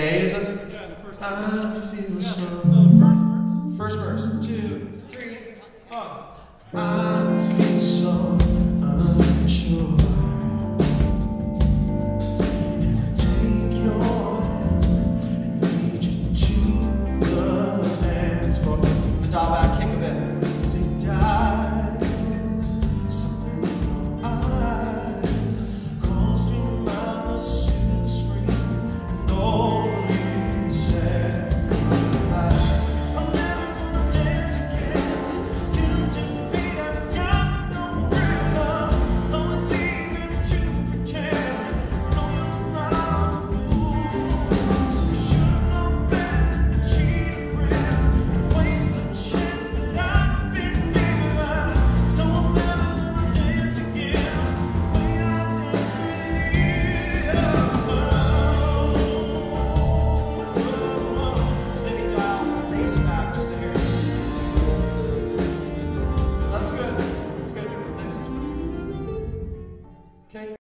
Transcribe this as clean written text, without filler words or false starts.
A is under control. I feel so. First verse. 2, 3, 1. I feel so unsure.